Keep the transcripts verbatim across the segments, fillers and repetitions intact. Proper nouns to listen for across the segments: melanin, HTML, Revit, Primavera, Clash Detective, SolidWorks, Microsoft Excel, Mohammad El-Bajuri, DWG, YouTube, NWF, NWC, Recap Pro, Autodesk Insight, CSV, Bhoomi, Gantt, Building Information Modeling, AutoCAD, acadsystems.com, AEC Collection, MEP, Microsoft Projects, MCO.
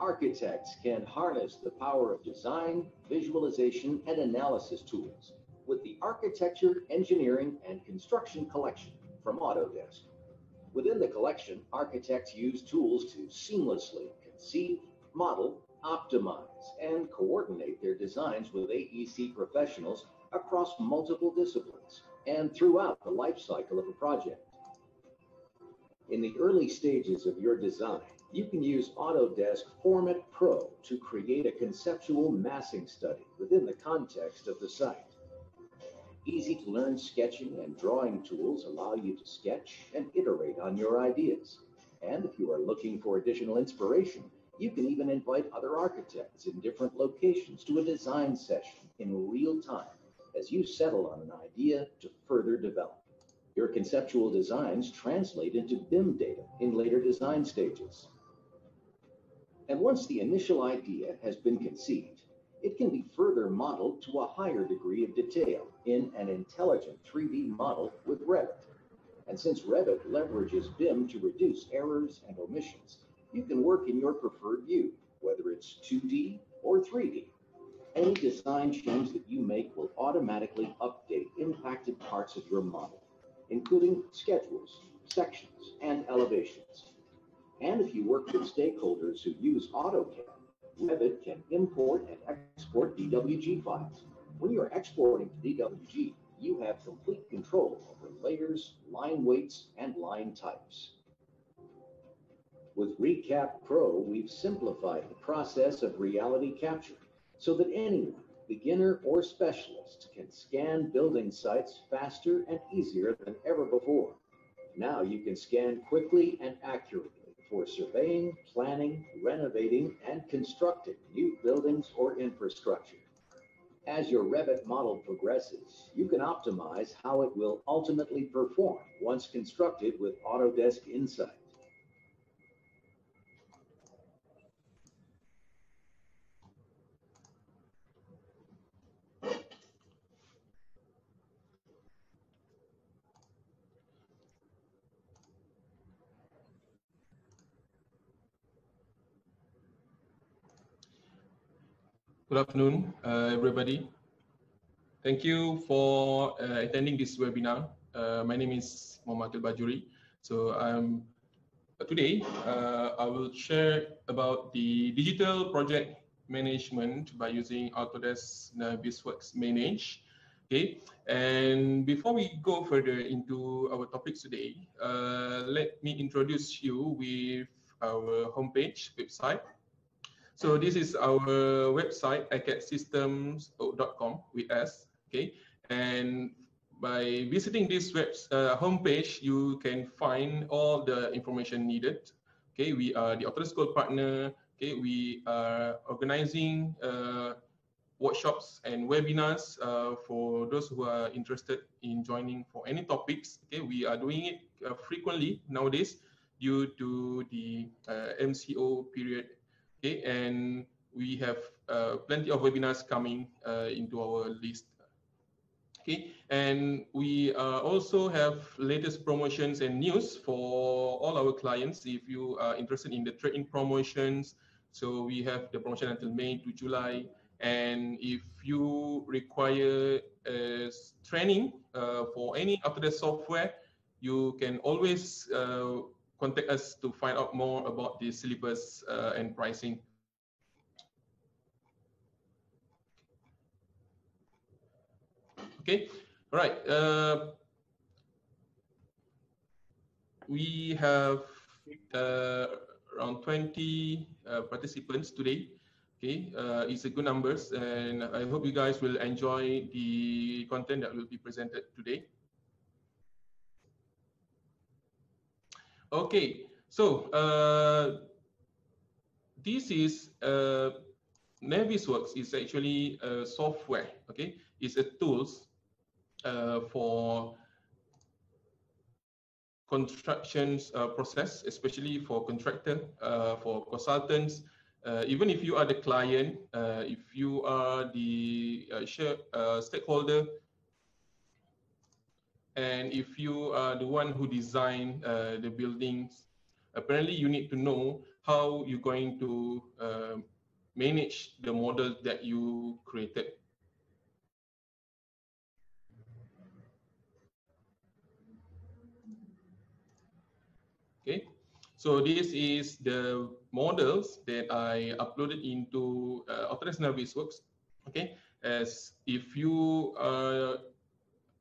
architects can harness the power of design, visualization, and analysis tools with the Architecture, Engineering, and Construction Collection from Autodesk. Within the collection, architects use tools to seamlessly conceive, model, optimize, and coordinate their designs with A E C professionals across multiple disciplines and throughout the life cycle of a project. In the early stages of your design, you can use Autodesk Formit Pro to create a conceptual massing study within the context of the site. Easy-to-learn sketching and drawing tools allow you to sketch and iterate on your ideas. And if you are looking for additional inspiration, you can even invite other architects in different locations to a design session in real time as you settle on an idea to further develop. Your conceptual designs translate into B I M data in later design stages. And once the initial idea has been conceived, it can be further modeled to a higher degree of detail in an intelligent three D model with Revit. And since Revit leverages B I M to reduce errors and omissions, you can work in your preferred view, whether it's two D or three D. Any design change that you make will automatically update impacted parts of your model, including schedules, sections, and elevations. And if you work with stakeholders who use AutoCAD, Revit can import and export D W G files. When you are exporting to D W G, you have complete control over layers, line weights, and line types. With Recap Pro, we've simplified the process of reality capture so that anyone, beginner or specialist, can scan building sites faster and easier than ever before. Now you can scan quickly and accurately for surveying, planning, renovating, and constructing new buildings or infrastructure. As your Revit model progresses, you can optimize how it will ultimately perform once constructed with Autodesk Insight. Good afternoon, uh, everybody. Thank you for uh, attending this webinar. Uh, my name is Mohammad El-Bajuri. So I'm, today, uh, I will share about the digital project management by using Autodesk Navisworks Manage. Okay, and before we go further into our topics today, uh, let me introduce you with our homepage website. So this is our website, acad systems dot com with us, okay? And by visiting this web uh, homepage, you can find all the information needed. Okay, we are the Autodesk Gold partner. Okay, we are organizing uh, workshops and webinars uh, for those who are interested in joining for any topics. Okay, we are doing it uh, frequently nowadays due to the uh, M C O period. Okay, and we have uh, plenty of webinars coming uh, into our list. Okay, and we uh, also have latest promotions and news for all our clients. If you are interested in the trade-in promotions, so we have the promotion until May to July. And if you require uh, training uh, for any Autodesk software, you can always uh, contact us to find out more about the syllabus uh, and pricing. Okay, all right. Uh, we have uh, around twenty uh, participants today. Okay, uh, it's a good numbers, and I hope you guys will enjoy the content that will be presented today. Okay, so uh, this is uh, Navisworks is actually a software. Okay, it's a tools uh, for constructions uh, process, especially for contractor, uh, for consultants. Uh, even if you are the client, uh, if you are the uh, share, uh, stakeholder. And if you are the one who designed uh, the buildings, apparently you need to know how you're going to uh, manage the model that you created. Okay, so this is the models that I uploaded into uh, Autodesk Navisworks. Okay, as if you are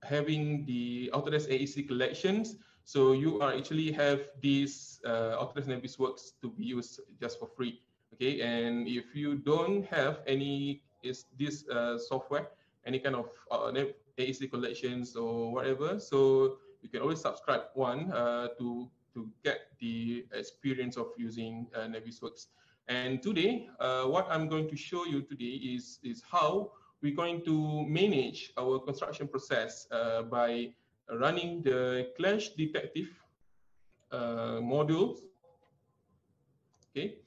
having the Autodesk A E C collections, so you are actually have these uh, Autodesk Navisworks to be used just for free. Okay, and if you don't have any is this uh, software, any kind of uh, A E C collections or whatever, so you can always subscribe one uh, to to get the experience of using uh, Navisworks. And today, uh, what I'm going to show you today is is how we're going to manage our construction process uh, by running the Clash Detective uh, modules. Okay,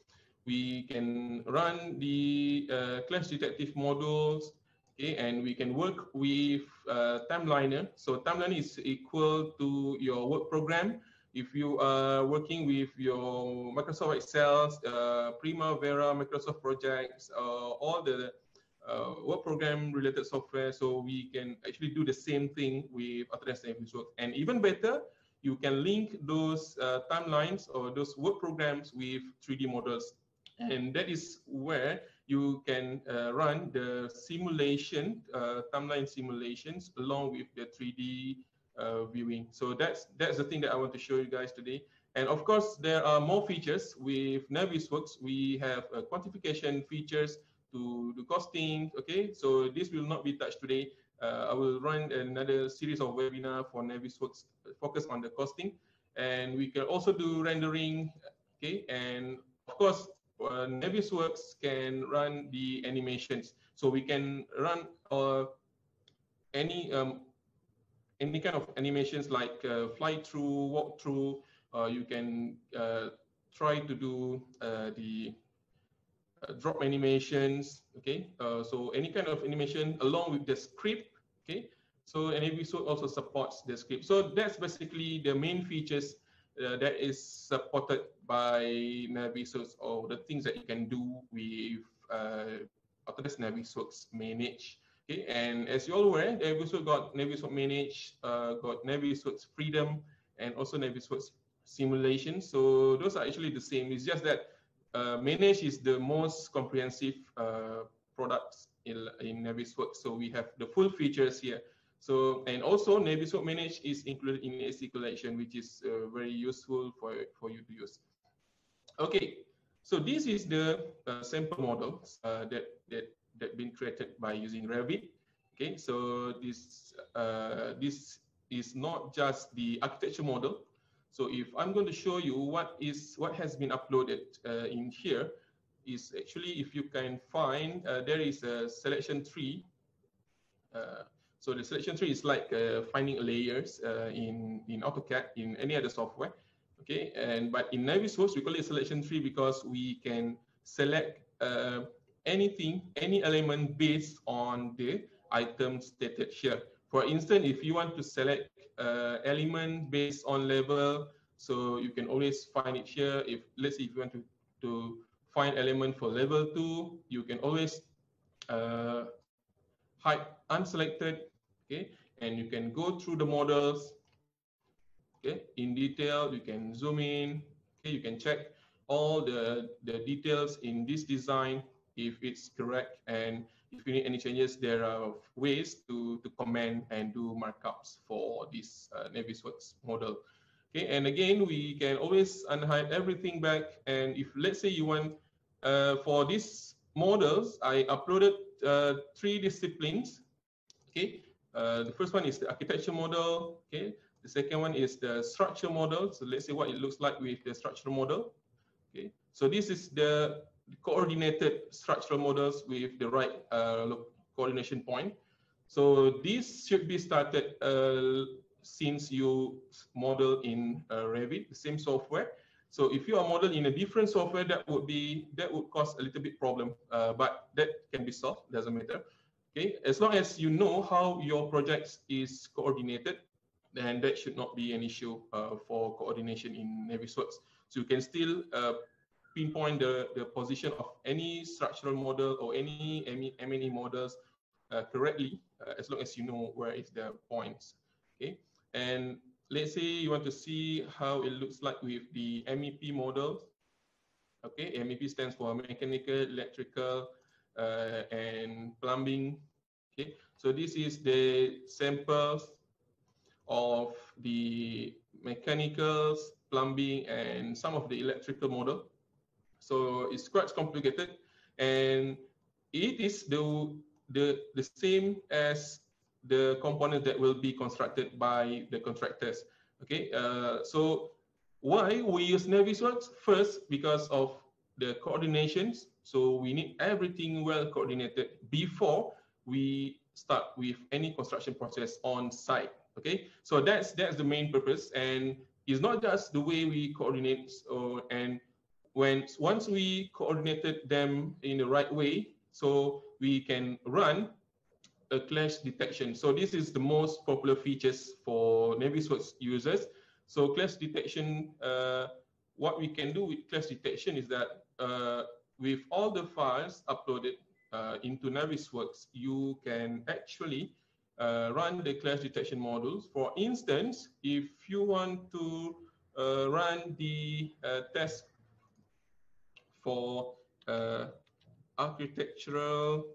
we can run the uh, Clash Detective modules. Okay, and we can work with uh, Timeliner. So Timeliner is equal to your work program. If you are working with your Microsoft Excel, uh, Primavera, Microsoft Projects, uh, all the Uh, work program related software, so we can actually do the same thing with Autodesk Navisworks. And even better, you can link those uh, timelines or those work programs with three D models, and that is where you can uh, run the simulation, uh, timeline simulations along with the three D uh, viewing. So that's that's the thing that I want to show you guys today. And of course, there are more features with Navisworks. We have uh, quantification features to the costing. Okay, so this will not be touched today. Uh, I will run another series of webinar for Navisworks focused on the costing, and we can also do rendering. Okay, and of course, uh, Navisworks can run the animations, so we can run uh, any um, any kind of animations like uh, fly through, walk through. Uh, you can uh, try to do uh, the Uh, drop animations, okay, uh, so any kind of animation along with the script, okay, so and Navisworks also supports the script. So that's basically the main features uh, that is supported by Navisworks, or the things that you can do with uh, Autodesk Navisworks Manage. Okay, and as you all aware, they've also got Navisworks Manage, uh, got Navisworks Freedom, and also Navisworks Simulation. So those are actually the same, it's just that Uh, Manage is the most comprehensive uh, products in, in Navisworks, so we have the full features here. So, and also Navisworks Manage is included in A E C Collection, which is uh, very useful for, for you to use. Okay, so this is the uh, sample models uh, that that that been created by using Revit. Okay, so this uh, this is not just the architecture model. So if I'm going to show you what is what has been uploaded uh, in here is actually, if you can find, uh, there is a selection tree. Uh, so the selection tree is like uh, finding layers uh, in in AutoCAD, in any other software. Okay, and but in Navisworks we call it selection tree because we can select uh, anything, any element based on the item stated here. For instance, if you want to select uh, element based on level, so you can always find it here. If let's say if you want to, to find element for level two, you can always uh, hide unselected, okay? And you can go through the models, okay? In detail, you can zoom in, okay? You can check all the, the details in this design, if it's correct, and if you need any changes, there are ways to, to comment and do markups for this uh, Navisworks model. Okay, and again, we can always unhide everything back. And if let's say you want, uh, for these models, I uploaded uh, three disciplines. Okay, uh, the first one is the architecture model. Okay, the second one is the structure model. So let's see what it looks like with the structure model. Okay, so this is the coordinated structural models with the right uh, coordination point. So this should be started uh, since you model in uh, Revit, the same software. So if you are modeled in a different software, that would be that would cause a little bit problem, uh, but that can be solved. Doesn't matter. Okay, as long as you know how your project is coordinated, then that should not be an issue uh, for coordination in Navisworks. So you can still uh, pinpoint the, the position of any structural model or any M and E models uh, correctly, uh, as long as you know where is the points. Okay, and let's say you want to see how it looks like with the M E P models. Okay, M E P stands for mechanical, electrical, uh, and plumbing. Okay, so this is the samples of the mechanicals, plumbing, and some of the electrical model. So it's quite complicated, and it is the the the same as the component that will be constructed by the contractors. Okay, uh, so why we use Navisworks? First, because of the coordinations. So we need everything well coordinated before we start with any construction process on site. Okay, so that's that's the main purpose, and it's not just the way we coordinate. So, and when once we coordinated them in the right way, so we can run a clash detection. So this is the most popular features for Navisworks users. So clash detection, uh, what we can do with clash detection is that uh, with all the files uploaded uh, into Navisworks, you can actually Uh, run the clash detection modules. For instance, if you want to uh, run the uh, test for uh, architectural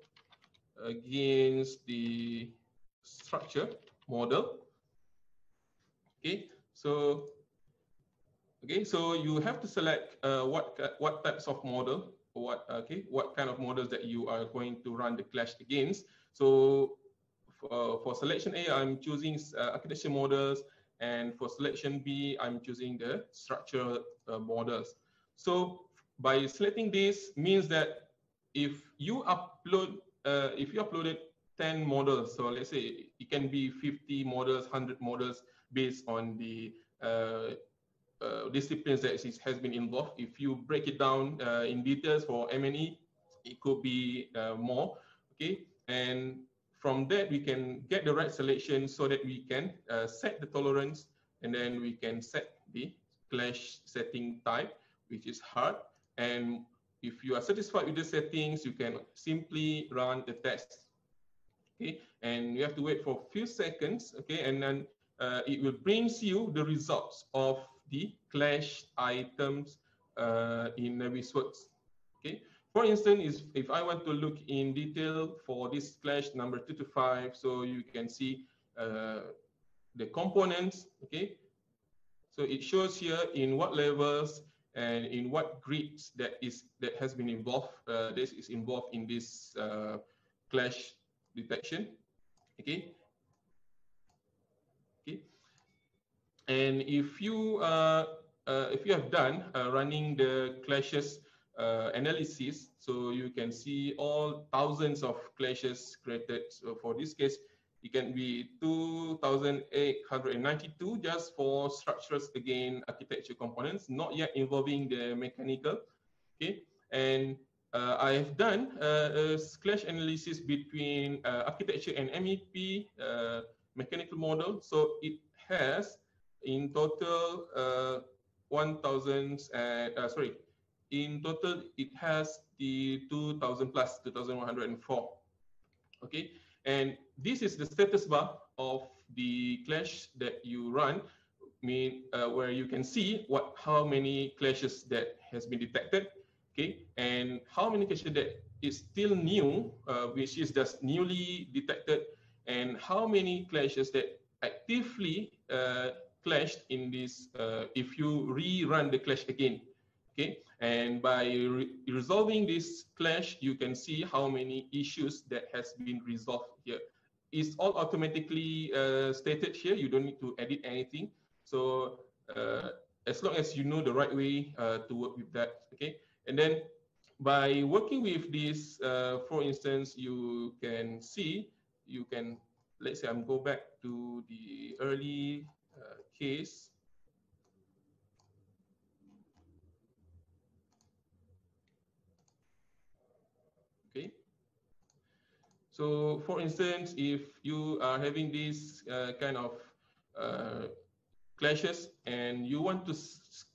against the structure model, okay, so okay, so you have to select uh, what what types of model, what okay, what kind of models that you are going to run the clash against. So Uh, for selection A, I'm choosing uh, architecture models, and for selection B, I'm choosing the structural uh, models. So by selecting this means that if you upload, uh, if you uploaded ten models, so let's say it can be fifty models, one hundred models based on the uh, uh, disciplines that is, has been involved. If you break it down uh, in details for M and E, it could be uh, more. Okay, and from that, we can get the right selection so that we can uh, set the tolerance, and then we can set the clash setting type, which is hard. And if you are satisfied with the settings, you can simply run the test. Okay, and you have to wait for a few seconds. Okay, and then uh, it will bring you the results of the clash items uh, in Navisworks. Okay. For instance, if I want to look in detail for this clash number two to five, so you can see uh, the components. Okay, so it shows here in what levels and in what grids that is that has been involved. Uh, this is involved in this uh, clash detection. Okay, okay, and if you uh, uh, if you have done uh, running the clashes Uh, analysis, so you can see all thousands of clashes created. So for this case, it can be two thousand eight hundred ninety-two just for structures again architecture components, not yet involving the mechanical. Okay, and uh, I have done uh, a clash analysis between uh, architecture and M E P uh, mechanical model, so it has in total uh, one thousand uh, sorry. In total, it has the two thousand plus, two thousand one hundred four. Okay, and this is the status bar of the clash that you run, mean uh, where you can see what how many clashes that has been detected. Okay, and how many clashes that is still new, uh, which is just newly detected, and how many clashes that actively uh, clashed in this. Uh, if you rerun the clash again. Okay, and by re resolving this clash, you can see how many issues that has been resolved here. It's all automatically uh, stated here. You don't need to edit anything. So uh, as long as you know the right way uh, to work with that, okay. And then by working with this, uh, for instance, you can see, you can, let's say I'm go back to the early uh, case. So, for instance, if you are having this uh, kind of uh, clashes, and you want to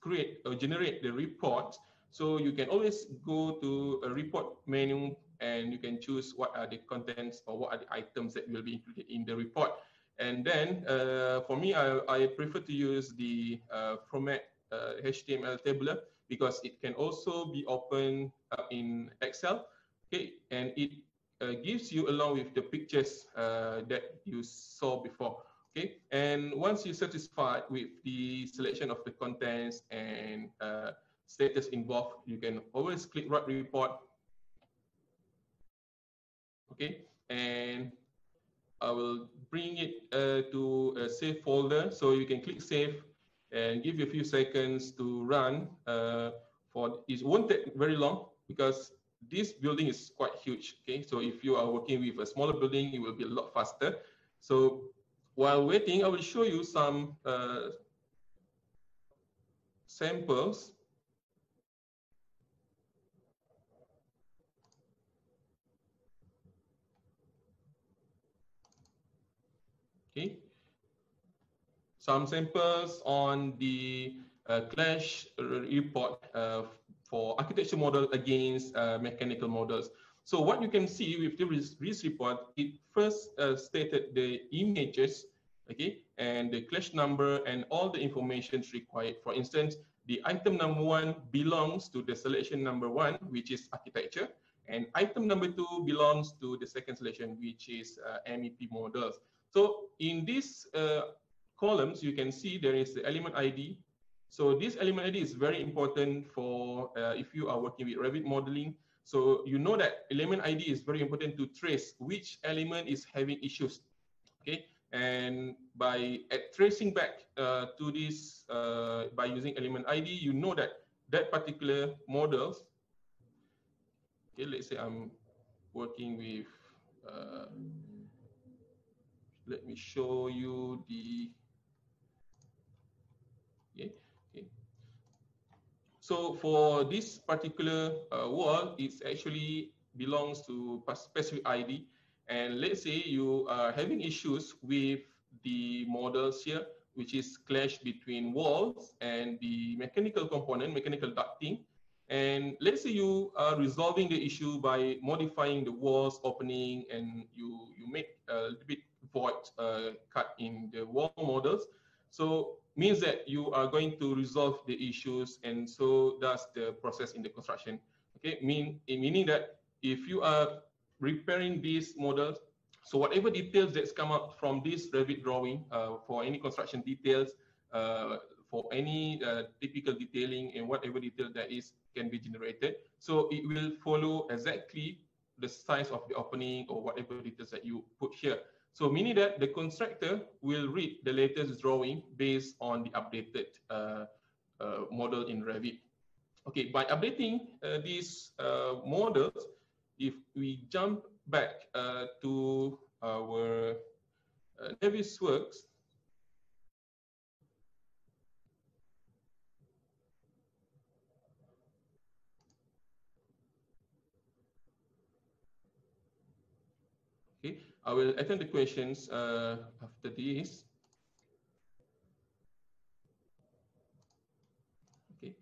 create or generate the report, so you can always go to a report menu and you can choose what are the contents or what are the items that will be included in the report. And then uh, for me, I, I prefer to use the uh, format uh, H T M L tabular, because it can also be opened up in Excel. Okay, and it uh, gives you along with the pictures uh, that you saw before. Okay, and once you're satisfied with the selection of the contents and uh, status involved, you can always click Write Report. Okay, and I will bring it uh, to a save folder. So you can click save and give you a few seconds to run. Uh, for it won't take very long, because this building is quite huge. Okay, so if you are working with a smaller building, it will be a lot faster. So while waiting, I will show you some uh, samples. Okay, some samples on the uh, Clash report uh, for architecture model against uh, mechanical models. So what you can see with the risk report, it first uh, stated the images, okay, and the clash number and all the information required. For instance, the item number one belongs to the selection number one, which is architecture, and item number two belongs to the second selection, which is uh, M E P models. So in these uh, columns, you can see there is the element I D. So this element I D is very important for uh, if you are working with Revit modeling. So you know that element I D is very important to trace which element is having issues. Okay, and by at tracing back uh, to this uh, by using element I D, you know that that particular models. Okay, let's say I'm working with. Uh, Let me show you the, yeah, okay. So for this particular uh, wall, it actually belongs to specific I D. And let's say you are having issues with the models here, which is clash between walls and the mechanical component, mechanical ducting. And let's say you are resolving the issue by modifying the walls opening, and you, you make a little bit void uh, cut in the wall models. So means that you are going to resolve the issues, and so does the process in the construction. Okay, mean, meaning that if you are repairing these models, so whatever details that's come up from this Revit drawing uh, for any construction details, uh, for any uh, typical detailing and whatever detail that is can be generated. So it will follow exactly the size of the opening or whatever details that you put here. So meaning that the constructor will read the latest drawing based on the updated uh, uh, model in Revit. Okay, by updating uh, these uh, models, if we jump back uh, to our uh, Navisworks, okay, I will attend the questions uh, after this. Okay,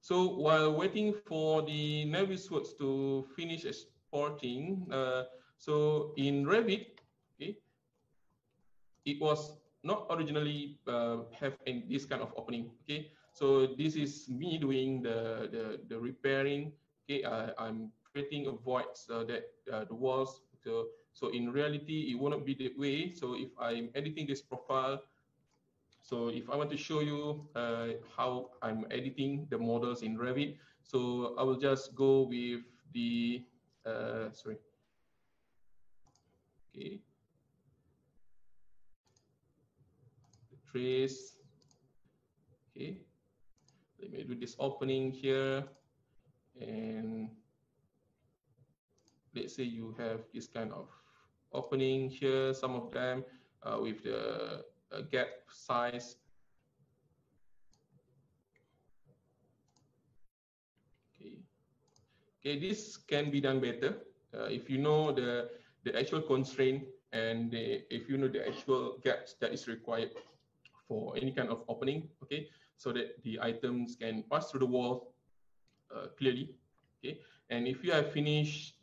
so while waiting for the Navisworks to finish exporting, uh, so in Revit, okay, it was not originally uh, have in this kind of opening. Okay, so this is me doing the the, the repairing. Okay, uh, I'm creating a void so that uh, the walls. So, so in reality, it will not be that way. So if I'm editing this profile, so if I want to show you uh, how I'm editing the models in Revit, so I will just go with the, uh, sorry. Okay. The trace. Okay. Let me do this opening here. And let's say you have this kind of opening here, some of them uh, with the uh, gap size. Okay, okay, this can be done better uh, if you know the the actual constraint and the, if you know the actual gaps that is required for any kind of opening, okay, so that the items can pass through the wall uh, clearly, okay. And if you have finished,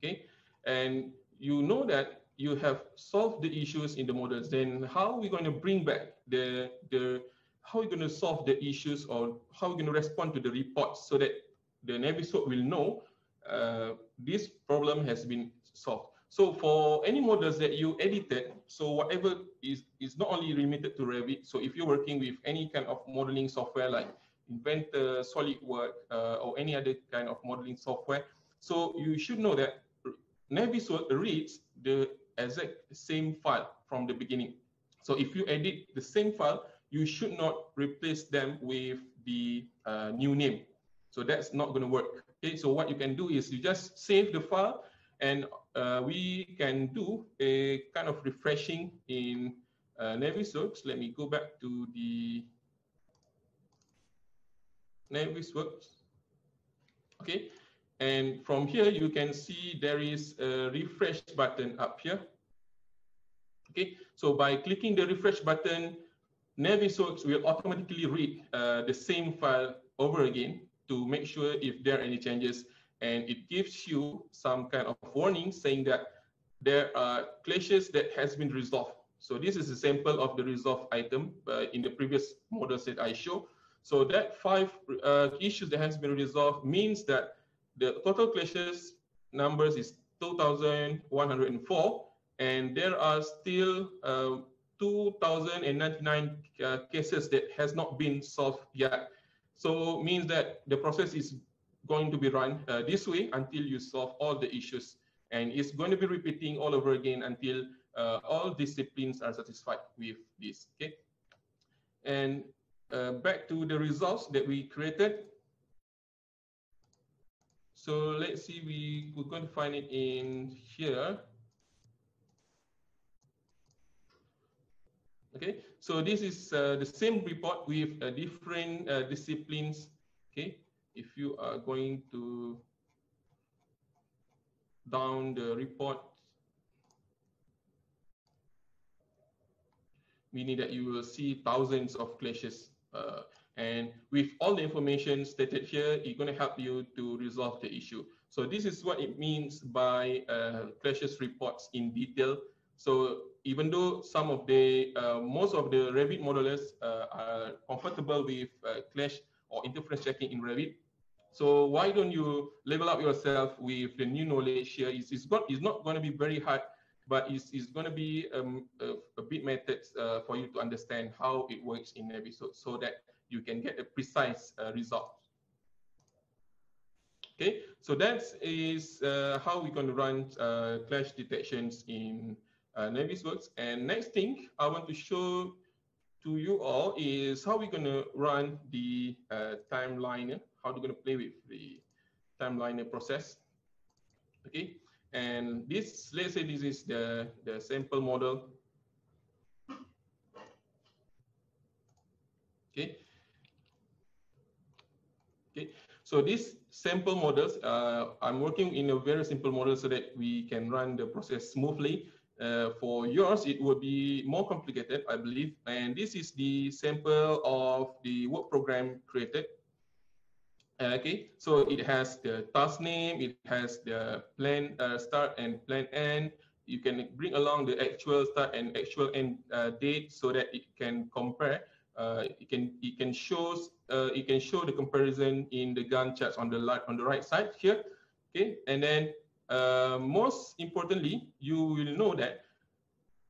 okay, and you know that you have solved the issues in the models, then how are we going to bring back the, the how are we going to solve the issues, or how are we going to respond to the reports so that the Navisworks will know uh, this problem has been solved. So for any models that you edited, so whatever is, is not only limited to Revit, so if you're working with any kind of modeling software like Inventor, SolidWorks, uh, or any other kind of modeling software, so you should know that Navisworks reads the exact same file from the beginning. So if you edit the same file, you should not replace them with the uh, new name. So that's not going to work. Okay, so what you can do is you just save the file, and uh, we can do a kind of refreshing in uh, Navisworks. Let me go back to the Navisworks. Okay, and from here you can see there is a refresh button up here. Okay, so by clicking the refresh button, Navisworks will automatically read uh, the same file over again to make sure if there are any changes, and it gives you some kind of warning saying that there are clashes that has been resolved. So this is a sample of the resolved item uh, in the previous models that I show. So that five uh, issues that has been resolved means that the total clashes numbers is two thousand one hundred four, and there are still uh, two thousand ninety-nine uh, cases that has not been solved yet. So means that the process is going to be run uh, this way until you solve all the issues, and it's going to be repeating all over again until uh, all disciplines are satisfied with this. Okay, and uh, back to the results that we created. So let's see, we we're going to find it in here. Okay, so this is uh, the same report with uh, different uh, disciplines. Okay. If you are going to down the report, meaning that you will see thousands of clashes. Uh, and with all the information stated here, it's going to help you to resolve the issue. So this is what it means by uh, clashes reports in detail. So even though some of the, uh, most of the Revit modelers uh, are comfortable with uh, clash or interference checking in Revit, so why don't you level up yourself with the new knowledge here? It's, it's, got, it's not going to be very hard, but it's, it's going to be um, a, a bit methods uh, for you to understand how it works in Navisworks, so that you can get a precise uh, result. Okay, so that is uh, how we're going to run uh, clash detections in uh, Navisworks. And next thing I want to show to you all is how we're going to run the uh, Timeliner, how we're going to play with the Timeliner process. Okay, and this, let's say this is the, the sample model. Okay. Okay, so these sample models, uh, I'm working in a very simple model so that we can run the process smoothly. Uh, for yours, it will be more complicated, I believe. And this is the sample of the work program created. Uh, okay, so it has the task name, it has the plan uh, start and plan end. You can bring along the actual start and actual end uh, date so that it can compare. Uh, it can it can shows uh, it can show the comparison in the Gantt charts on the on the right side here. Okay, and then. Uh, most importantly, you will know that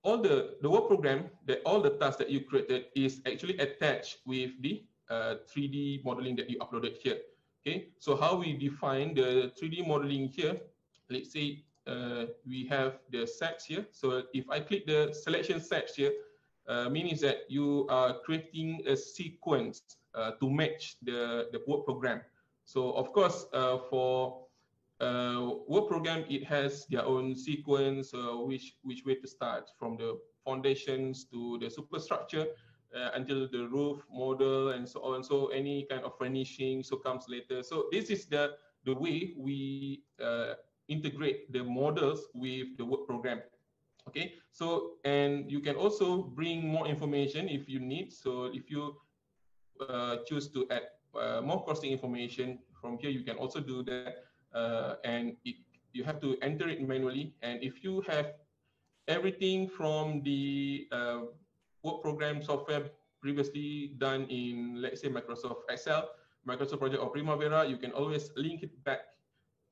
all the, the work program, that all the tasks that you created is actually attached with the uh, three D modeling that you uploaded here. Okay, so how we define the three D modeling here, let's say uh, we have the sets here. So if I click the selection sets here, uh, means that you are creating a sequence uh, to match the, the work program. So of course, uh, for Uh, work program, it has their own sequence, uh, which which way to start, from the foundations to the superstructure uh, until the roof model and so on. So any kind of furnishing so comes later. So this is the the way we uh, integrate the models with the work program. Okay, so and you can also bring more information if you need. So if you uh, choose to add uh, more costing information from here, you can also do that, uh, and it, you have to enter it manually. And if you have everything from the uh, work program software previously done in, let's say, Microsoft Excel, Microsoft Project, or Primavera, you can always link it back,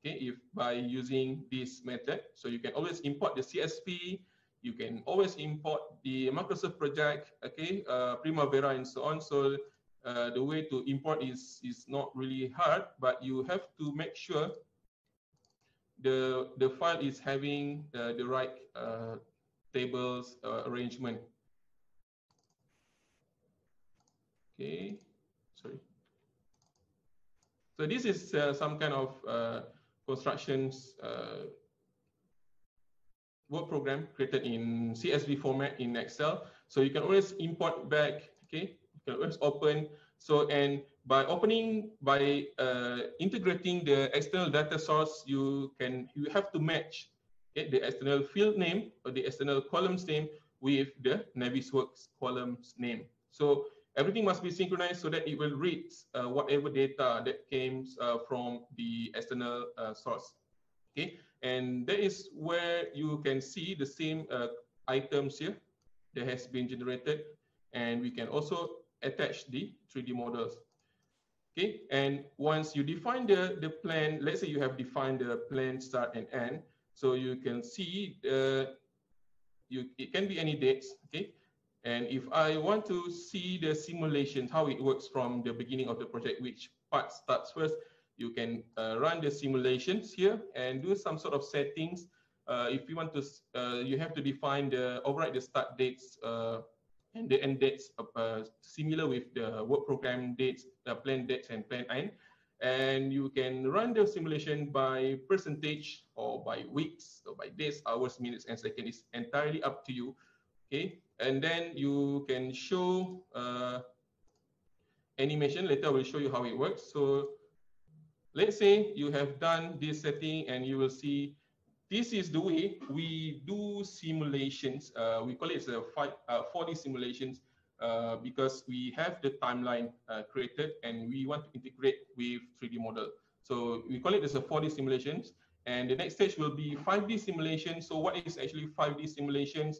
okay, if by using this method. So you can always import the C S V, you can always import the Microsoft Project, okay, uh, Primavera, and so on. So uh, the way to import is, is not really hard, but you have to make sure the, the file is having uh, the right uh, tables uh, arrangement. Okay, sorry. So this is uh, some kind of uh, constructions uh, work program created in C S V format in Excel. So you can always import back, okay? You can always open. So, and by opening, by uh, integrating the external data source, you can, you have to match, okay, the external field name or the external columns name with the Navisworks columns name. So everything must be synchronized so that it will read uh, whatever data that came uh, from the external uh, source. Okay, and that is where you can see the same uh, items here that has been generated, and we can also attach the three D models. Okay, and once you define the, the plan, let's say you have defined the plan start and end, so you can see uh, you, it can be any dates, okay? And if I want to see the simulation, how it works from the beginning of the project, which part starts first, you can uh, run the simulations here and do some sort of settings. Uh, if you want to, uh, you have to define the, override the start dates uh, and the end dates, uh, similar with the work program dates, the plan dates and plan end. And you can run the simulation by percentage or by weeks or by days, hours, minutes, and seconds. It's entirely up to you. Okay, and then you can show uh, animation. Later I will show you how it works. So let's say you have done this setting, and you will see this is the way we do simulations. Uh, we call it the four D simulations uh, because we have the timeline uh, created, and we want to integrate with three D model. So we call it as a four D simulations. And the next stage will be five D simulations. So what is actually five D simulations?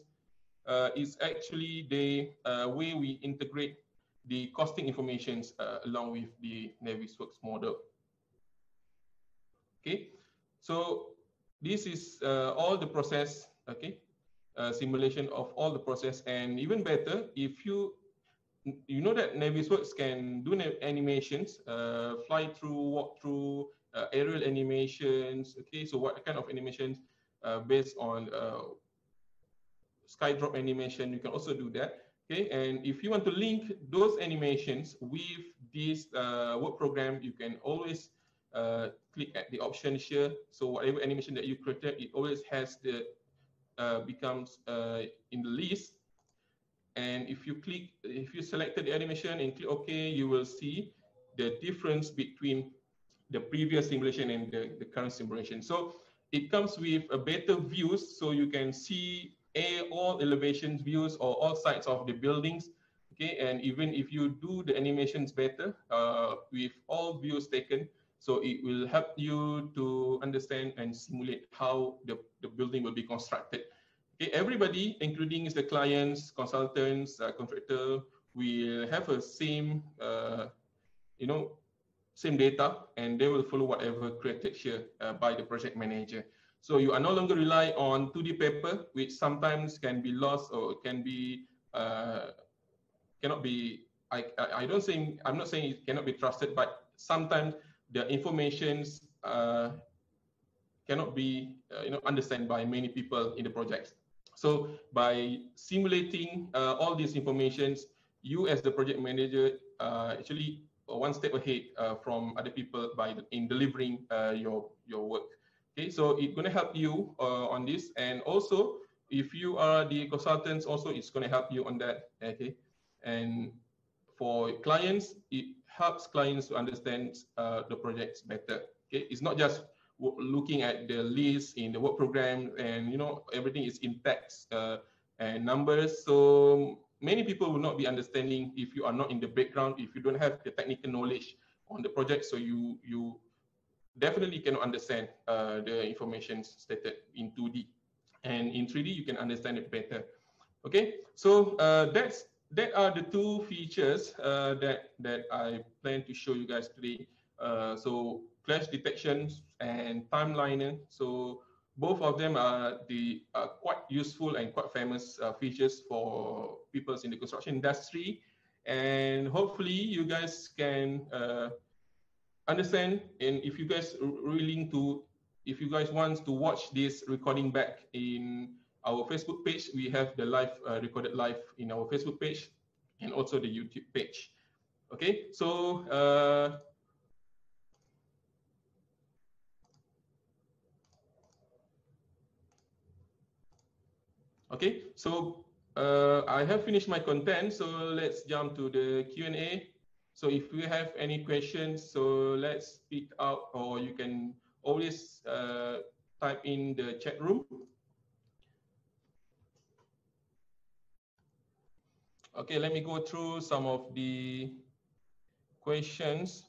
Uh, is actually the uh, way we integrate the costing informations uh, along with the Navisworks model. Okay, so this is uh, all the process, okay, uh, simulation of all the process. And even better, if you, you know that Navisworks can do animations, uh, fly through, walk through, uh, aerial animations, okay, so what kind of animations uh, based on uh, SkyDrop animation, you can also do that, okay? And if you want to link those animations with this uh, work program, you can always uh, click at the option here. So whatever animation that you created, it always has the, uh, becomes uh, in the list. And if you click, if you selected the animation and click OK, you will see the difference between the previous simulation and the, the current simulation. So it comes with a better views, so you can see A, all elevation views or all sides of the buildings, okay? And even if you do the animations better uh, with all views taken, so it will help you to understand and simulate how the, the building will be constructed. Okay, everybody, including the clients, consultants, uh, contractor, will have a same, uh, you know, same data, and they will follow whatever created here uh, by the project manager. So you are no longer rely on two D paper, which sometimes can be lost or can be, uh, cannot be, I, I, I don't say, I'm not saying it cannot be trusted, but sometimes the informations uh, cannot be, uh, you know, understood by many people in the projects. So by simulating uh, all these informations, you as the project manager uh, actually one step ahead uh, from other people by the, in delivering uh, your, your work. Okay, so it's going to help you uh, on this, and also if you are the consultants, also it's going to help you on that. Okay, and for clients, it helps clients to understand uh, the projects better. Okay, it's not just looking at the list in the work program, and you know, everything is in text uh, and numbers. So many people will not be understanding if you are not in the background, if you don't have the technical knowledge on the project. So you you definitely cannot understand uh, the information stated in two D, and in three D you can understand it better. Okay, so uh, that's that are the two features uh, that that I plan to show you guys today. Uh, so Clash Detection and Timeliner. So both of them are the are quite useful and quite famous uh, features for people in the construction industry, and hopefully you guys can uh, understand. And if you guys are willing to, if you guys want to watch this recording back in our Facebook page, we have the live uh, recorded live in our Facebook page and also the YouTube page. Okay, so. Uh, Okay, so uh, I have finished my content, so let's jump to the Q and A. So if you have any questions, so let's pick up, or you can always uh, type in the chat room. Okay, let me go through some of the questions.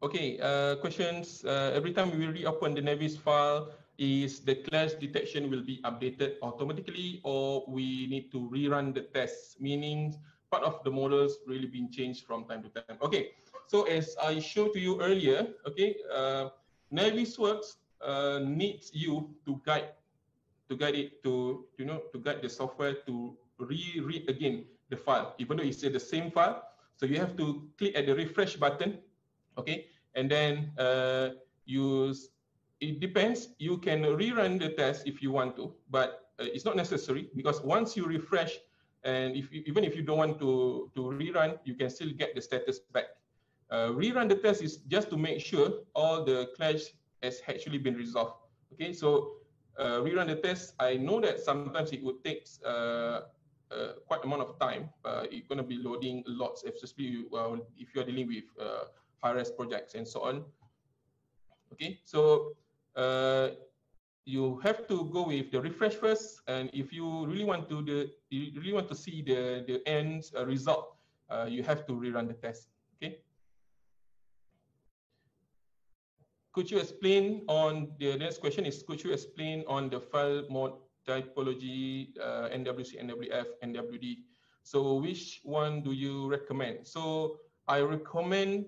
Okay, uh, questions. Uh, every time we reopen the Navis file, is the clash detection will be updated automatically, or we need to rerun the tests? Meaning, part of the models really been changed from time to time. Okay, so as I showed to you earlier, okay, uh, Navisworks uh, needs you to guide, to guide it to you know to guide the software to reread again the file, even though it's the same file. So you have to click at the refresh button. Okay, and then uh, you, it depends, you can rerun the test if you want to, but uh, it's not necessary, because once you refresh, and if you, even if you don't want to, to rerun, you can still get the status back. Uh, rerun the test is just to make sure all the clash has actually been resolved. Okay, so uh, rerun the test, I know that sometimes it would take uh, uh, quite amount of time. Uh, it's going to be loading lots, especially you, uh, if you are dealing with uh, high-res projects and so on. Okay, so uh, you have to go with the refresh first, and if you really want to the you really want to see the the end uh, result, uh, you have to rerun the test. Okay. Could you explain on the next question is could you explain on the file mode typology, uh, N W C, N W F, N W D? So which one do you recommend? So I recommend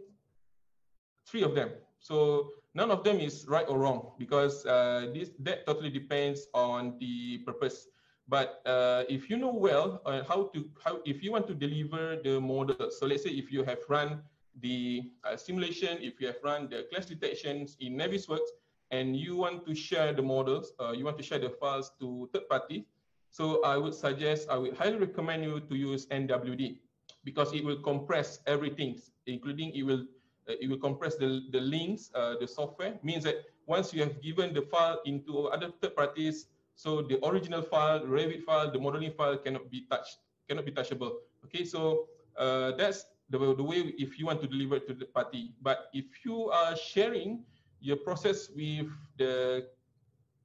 three of them. So none of them is right or wrong, because uh, this that totally depends on the purpose. But uh, if you know well uh, how to how if you want to deliver the model. So let's say if you have run the uh, simulation, if you have run the clash detections in Navisworks, and you want to share the models, uh, you want to share the files to third party. So I would suggest, I would highly recommend you to use N W D, because it will compress everything, including it will. Uh, it will compress the, the links, uh, the software. Means that once you have given the file into other third parties, so the original file, Revit file, the modeling file cannot be touched, cannot be touchable. Okay, so uh, that's the, the way if you want to deliver it to the party. But if you are sharing your process with the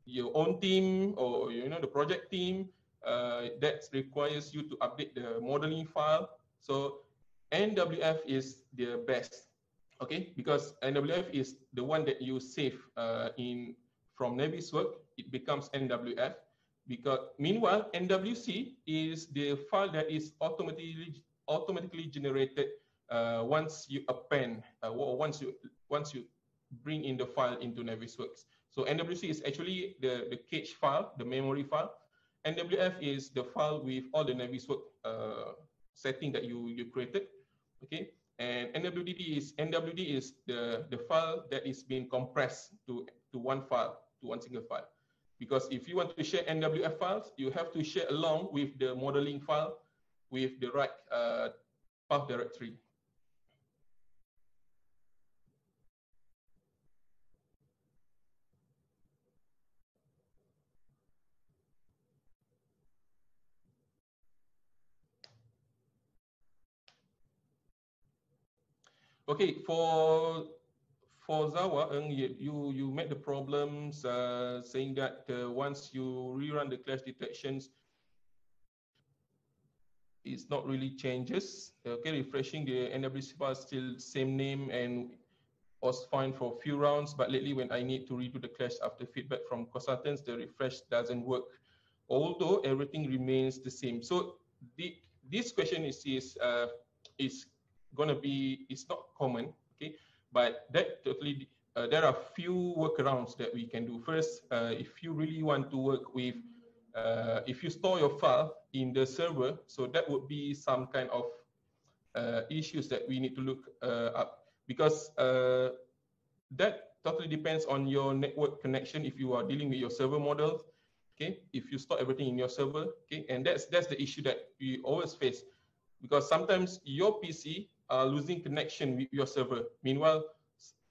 your own team, or you know the project team, uh, that requires you to update the modeling file. So N W F is the best. Okay, because N W F is the one that you save uh, in from Navisworks, it becomes N W F. Because meanwhile, N W C is the file that is automatically automatically generated uh, once you append uh, or once you once you bring in the file into Navisworks. So N W C is actually the the cache file, the memory file. N W F is the file with all the Navisworks uh, setting that you you created. Okay. And N W D is N W D is the the file that is being compressed to to one file to one single file, because if you want to share N W F files, you have to share along with the modeling file with the right uh, path directory. Okay, for for Zawa, you you met the problems uh, saying that uh, once you rerun the clash detections, it's not really changes. Okay, refreshing the N W C file, still same name and was fine for a few rounds, but lately when I need to redo the clash after feedback from consultants, the refresh doesn't work, although everything remains the same. So the, this question is, is, uh, is gonna be, it's not common, okay? But that totally, uh, there are few workarounds that we can do. First, uh, if you really want to work with, uh, if you store your file in the server, so that would be some kind of uh, issues that we need to look uh, up. Because uh, that totally depends on your network connection. If you are dealing with your server models, okay, if you store everything in your server, okay, and that's that's the issue that we always face, because sometimes your P C are losing connection with your server. Meanwhile,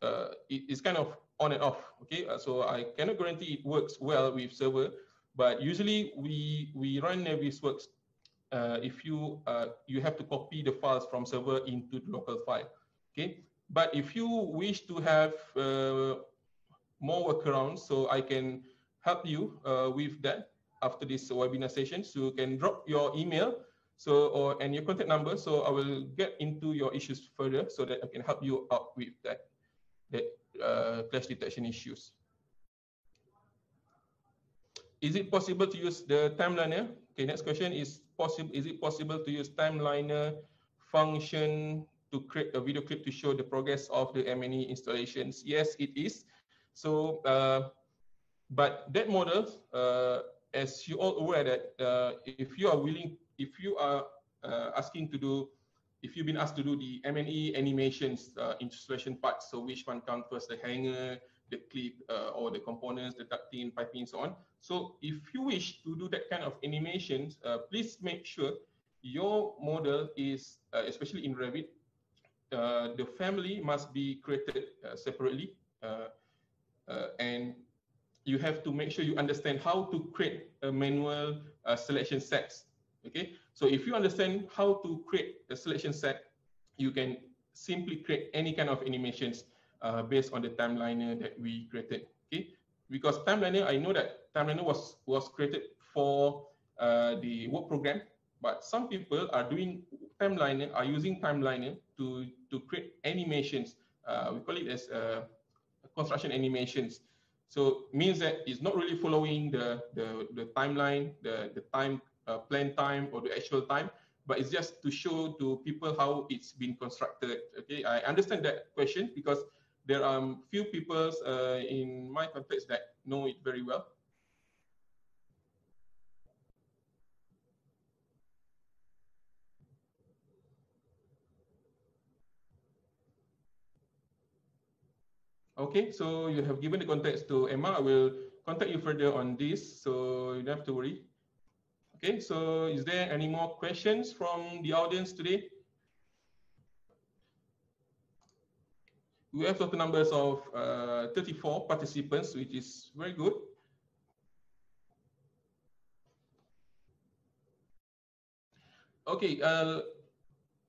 uh, it is kind of on and off. Okay, so I cannot guarantee it works well with server, but usually we we run Navisworks. Uh, if you uh, you have to copy the files from server into the local file. Okay. But if you wish to have uh, more workarounds, so I can help you uh, with that after this webinar session. So you can drop your email so or and your contact number. So I will get into your issues further so that I can help you out with that, that uh, clash detection issues. Is it possible to use the Timeliner? Okay, next question is possible. Is it possible to use Timeliner function to create a video clip to show the progress of the M and E installations? Yes, it is. So, uh, but that model, uh, as you all aware that uh, if you are willing, if you are uh, asking to do, if you've been asked to do the M and E animations, uh, installation parts, so which one comes first, the hanger, the clip, uh, or the components, the ducting, piping, and so on. So if you wish to do that kind of animations, uh, please make sure your model is, uh, especially in Revit, Uh, the family must be created uh, separately, uh, uh, and you have to make sure you understand how to create a manual uh, selection sets. Okay, so if you understand how to create a selection set, you can simply create any kind of animations uh, based on the Timeliner that we created. Okay, because Timeliner, I know that Timeliner was was created for uh, the work program, but some people are doing Timeliner, are using Timeliner to to create animations. Uh, we call it as uh, construction animations. So means that it's not really following the the, the timeline, the the time uh, plan time or the actual time, but it's just to show to people how it's been constructed. Okay, I understand that question because there are few people uh, in my context that know it very well. Okay, so you have given the context to Emma. I will contact you further on this, so you don't have to worry. Okay, so is there any more questions from the audience today? We have total numbers of uh, thirty-four participants, which is very good. Okay, uh,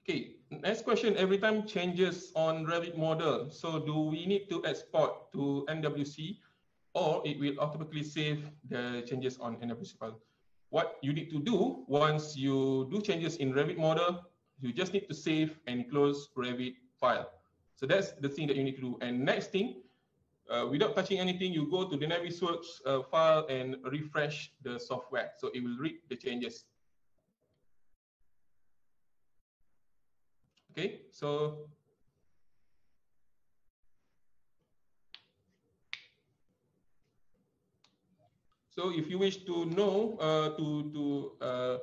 okay. Next question, every time changes on Revit model, so do we need to export to N W C or it will automatically save the changes on N W C file? What you need to do, once you do changes in Revit model, you just need to save and close Revit file. So that's the thing that you need to do. And next thing, uh, without touching anything, you go to the Navisworks uh, file and refresh the software. So it will read the changes. Okay, so so if you wish to know uh, to to uh,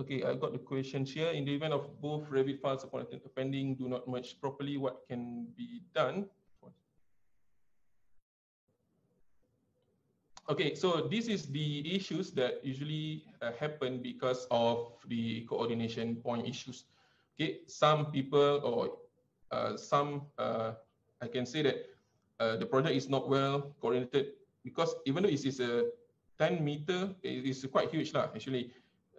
okay, I got the questions here. In the event of both Revit files upon appending do not merge properly, what can be done? Okay, so this is the issues that usually uh, happen because of the coordination point issues. Okay, some people or uh, some, uh, I can say that uh, the project is not well coordinated, because even though it is a ten meter, it is quite huge lah. Actually,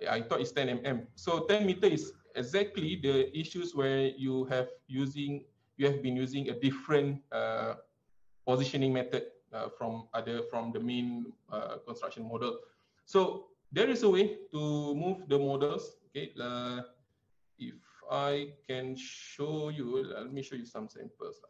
I thought it's ten millimeters. So ten meter is exactly the issues where you have using you have been using a different uh, positioning method uh, from other from the main uh, construction model. So there is a way to move the models. Okay, uh, if I can show you, let me show you some samples.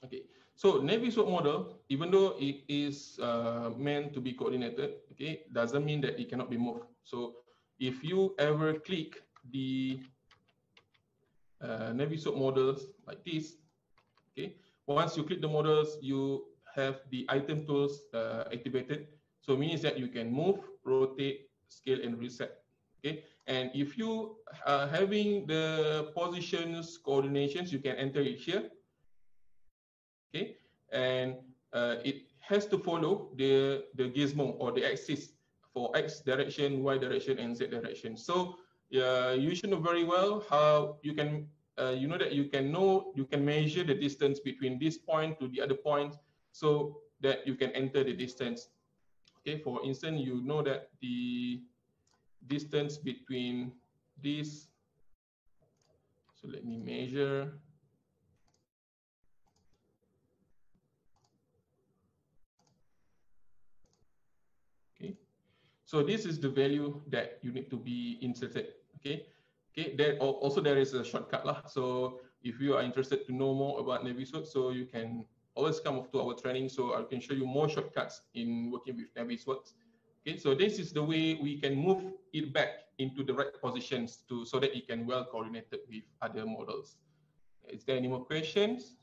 Okay, so Navisworks model, even though it is uh, meant to be coordinated, okay, doesn't mean that it cannot be moved. So if you ever click the uh, Navisworks models like this, okay, once you click the models, you have the item tools uh, activated. So means that you can move, rotate, scale, and reset. Okay, and if you are having the positions coordinations, you can enter it here. Okay, and uh, it has to follow the the gizmo or the axis for X direction, Y direction, and Z direction. So uh, you should know very well how you can uh, you know that you can know you can measure the distance between this point to the other point, so that you can enter the distance. Okay, for instance, you know that the distance between this. So let me measure. So this is the value that you need to be inserted. Okay, okay. There also there is a shortcut lah. So if you are interested to know more about Navisworks, so you can always come up to our training. So I can show you more shortcuts in working with Navisworks. Okay, so this is the way we can move it back into the right positions to so that it can well coordinated with other models. Is there any more questions?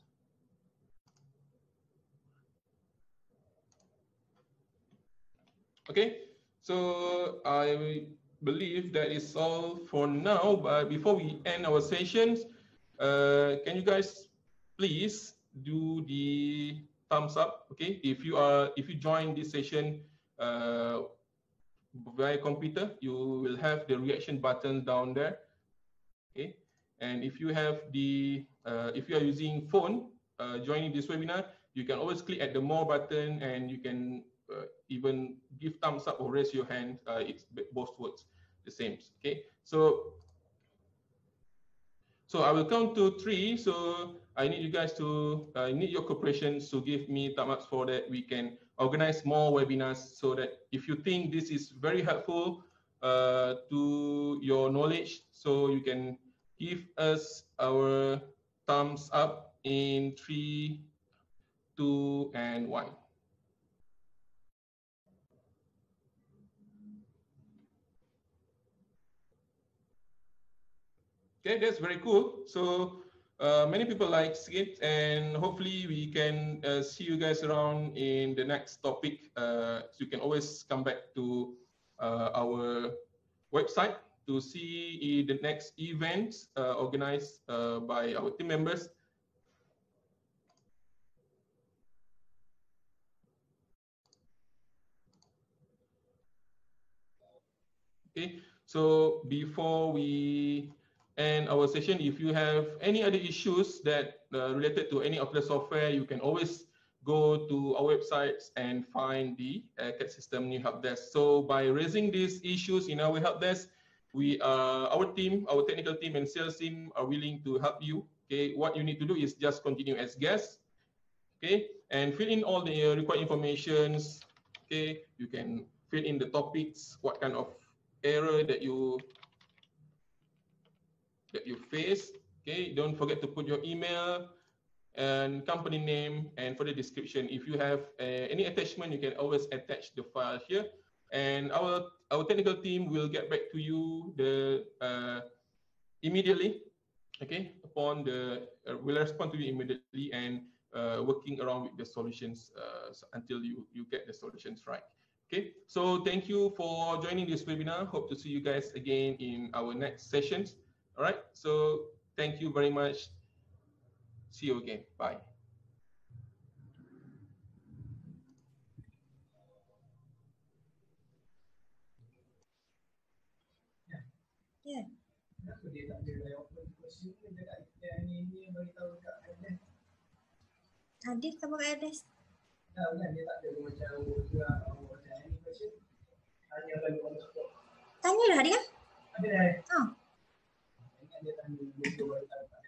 Okay. So I believe that is all for now, but before we end our sessions, uh, can you guys please do the thumbs up, okay? If you are, if you join this session uh, via computer, you will have the reaction button down there, okay? And if you have the, uh, if you are using phone, uh, joining this webinar, you can always click at the more button and you can Uh, even give thumbs up or raise your hand. Uh, it's both words the same. Okay, so so I will count to three. So I need you guys to I uh, need your cooperation. So give me thumbs ups for that. We can organize more webinars so that if you think this is very helpful uh, to your knowledge, so you can give us our thumbs up in three, two, and one. Okay, that's very cool. So uh, many people like it, and hopefully we can uh, see you guys around in the next topic. Uh, so you can always come back to uh, our website to see the next events uh, organized uh, by our team members. Okay, so before we and our session, if you have any other issues that uh, related to any of the software, you can always go to our websites and find the A C A D system new help desk. So by raising these issues in our help desk, we uh, our team, our technical team and sales team are willing to help you. Okay, what you need to do is just continue as guests. Okay, and fill in all the required informations. Okay, you can fill in the topics, what kind of error that you that you face. Okay, don't forget to put your email and company name and for the description. If you have uh, any attachment, you can always attach the file here, and our our technical team will get back to you the uh, immediately. Okay, upon the uh, will respond to you immediately and uh, working around with the solutions uh, until you you get the solutions right. Okay, so thank you for joining this webinar. Hope to see you guys again in our next sessions. All right, so thank you very much. See you again. Bye. Yeah. Ada ke buat address? Tak, dia tak ada macam macam ni question. Tanya bagi kontak. Tanyalah dia. Ada dah. Ha. Dia tanya dia buat tak ada